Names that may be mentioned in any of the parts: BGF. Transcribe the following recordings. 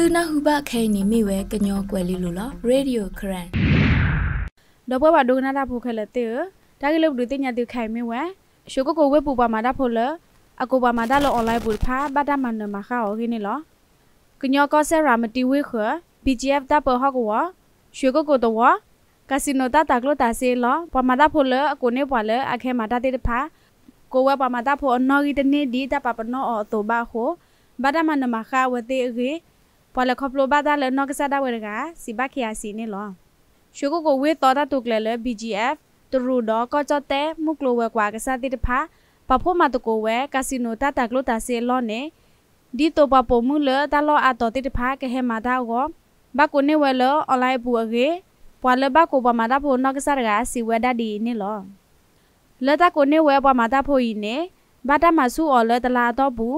ตือนาหูบะแค่นี้มีเวกันยอกวลิลุละเรดิโอครันดอกว่าดูน่ารักผูกแขนเต๋อถ้าเกิดเราดูติญาติแค่ไม่เวชัวก็โกเวปูบามาดาพอละอากูบามาดาลออนไลน์บุรพาบัดามันเนมาข้าวกินนี่หรอกันยอก็เซรามันตีวิเคราะห์ BGF ตาเปิดฮักวะชัวก็โกตัวคาสิโนตาตากลตาเซลล์ปามาดาพอละกูเนปวะละอาแค่มาดาติดพาโกเวปามาดาพอนอกิเตเนดีตาปาปนออตัวบ้าโขบัดามันเนมาข้าวเตะกีพอแล้วครอบครัวบ้านได้แล้วนอกจากได้เวลาสิบ้าขี้อาศีนี่หรอช่วงก็เวทต่อตาตุกเลยเลย BGF ตัวรูดก็จะเตะมุกลัวกว่ากษัตริย์ที่พักพอพ่อมาตุกเวคาสิโนตาตากลุตาเซลล์เนี่ยดีตัวพ่อผมมือเลยตาล้ออาต่อที่พักแค่มาได้ก็บ้านคนนี้เวลาอะไรบัวเกพอแล้วบ้านกูประมาณพอนอกจากกษัตริย์สิเวดาดีนี่หรอแล้วตาคนนี้เวประมาณพออีเนี่ยบ้านมาสู้อ๋อเลยตาล้อต่อบู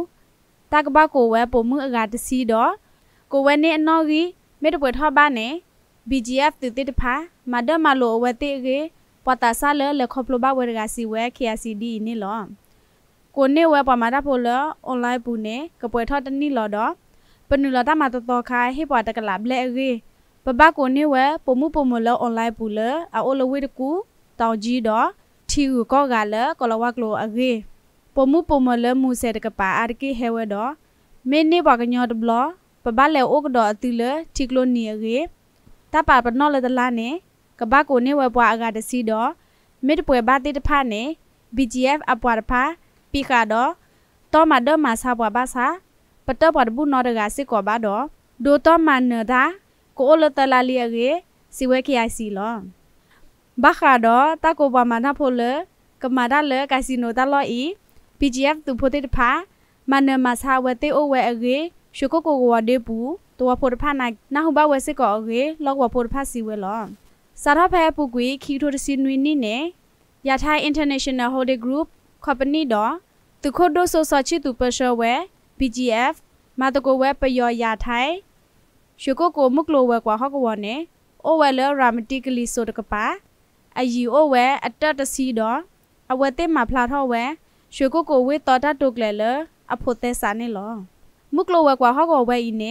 ตากบ้านกูเวผมมืออาจจะสีดอกูเวเนนอกีไม่ได้เปิดท่อบ้านเน BGF ตื่นติดพามาเดินมาโลเวเตเกปอตาซาเลอและครอบครัวบ้านเวรกาซีเวเคียซีดีนี่หรอกูเนเวประมาณพอแล้วออนไลน์ปูเนก็เปิดท่อด้านนี้หรอดอเป็นหนึ่งเราตั้งมาต่อคายให้ปอตะกลับแลเกปะบ้ากูเนเวปมุปมแล้วออนไลน์ปูเลอเอาโอลเวตะกูตอจีดอที่อยู่ก็กาเลก็ละวักโลเอเกปมุปมแล้วมูเสตกะปาอาร์กิเฮเวดอเมเนบอกกันยอดบลอปบ้านแล้วโอกดอตือเลยทิกโลเนียเกตาป่าปนอเลยตลาเนกบ้ากูนี่เวปวาอากาศสีดอไม่ได้ป่วยบ้านติดผ่านเน BGF อปวาร์พาปีขาดอต่อมาเดิมมาซาปวาบ้าซาปเตอร์ปอดบุนอเดกาสิกว่าบ้าดอดูต่อมาเนอดากูโอเลตลาเลียเกสิเวคีไอซีลอบ้าขาดอตากูบามานาโพเลกมาด้านเลยคาสิโนตาลออี BGF ตุโพติดพามาเนอมาซาเวเตโอเวเกชัวก็กวาดเดบูตัวโพดผ้านักน่าหุบเวสิกอเกลอกว่าโพดผ้าสีเวลอสารพัดปุกุยคิดโทรศิลป์วินนี่เนยาไทย International Holding Group คอมพานีดอตุโคโดโซซาชิตุเปอร์เชเว BGF มาตุโกเวปยอยาไทยชัวก็กมุกโลเวกว่าฮอกวอนเนโอเวเลรามติกลิโซตกปะอายิโอเวอัตตาตสีดออเวเตมาพลาทอเวชัวก็กเวตอตาตุกเลเลอโพเตสานี่หรอมุกโลวกว่าฮอกเวอินเน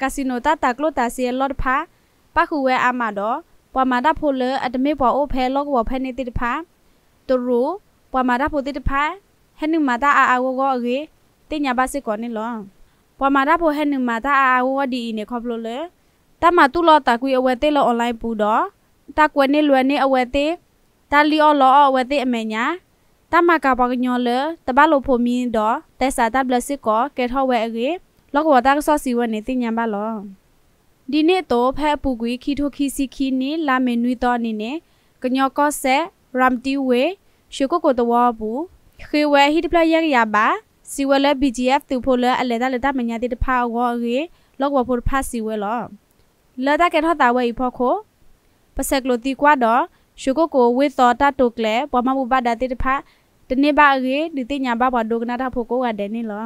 คาสิโนตาตากลตาเซียลอดพาป้าคูเวอามาดอปามาดาโพเลอัตเมปอโอเพลอกว่าเพนติดพาตัวรู้ปามาดาโพติดพาเฮนึงมาตาอาอาวกอเกติญาบาสิก่อนนี่หรอปามาดาโพเฮนึงมาตาอาอาวกดีอินเนคอบโลเลตามาตุลอตากุยอเวเตลอออนไลน์ปูดอตากวนเนลวนเนอเวเตตาลีออลออเวเตอเมญาตามากาปากยอเลตบ้าโลพมีดอแต่สาตาเบลสิกอเกทอเวเกลอกว่าตั้งซอสีวันนี้ติยามบ้าลอดีเนโตแพปูกุยคีทุคีซีคีนี้ลาเมนุยตอนนี้เนกันยอก็เซรัมติเวชิโกโกตวาบูคือเวฮิตพลายยาบาสิวเลบีจีเอฟติวโพเลอเลตาเลตาเมญาติดพาวอเกลอกว่าพูดภาษีเวลอเลตาเกทอตาเวอีพอโคภาษาโลติกว่าดอชิโกโกเวตอตาตุกเลปอมาบุบาดาติดพาตเนบาเกดิติญาบาปอดกนาทาโพโกกาเดนี่หรอ